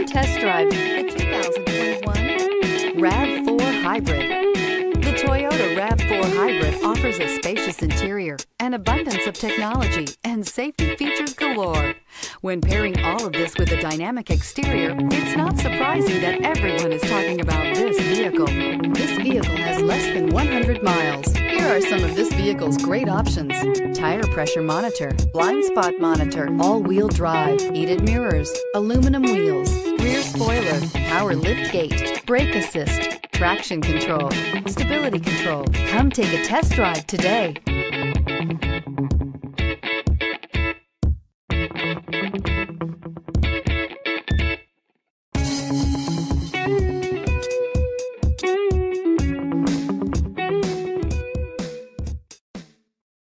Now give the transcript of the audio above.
and test drive the 2021 RAV4 Hybrid. The Toyota RAV4 Hybrid offers a spacious interior, an abundance of technology, and safety features galore. When pairing all of this with a dynamic exterior, it's not surprising that everyone is talking about this vehicle. This vehicle has less than 100 miles. Here are some of this vehicle's great options: tire pressure monitor, blind spot monitor, all-wheel drive, heated mirrors, aluminum wheels, rear spoiler, power lift gate, brake assist, traction control, stability control. Come take a test drive today.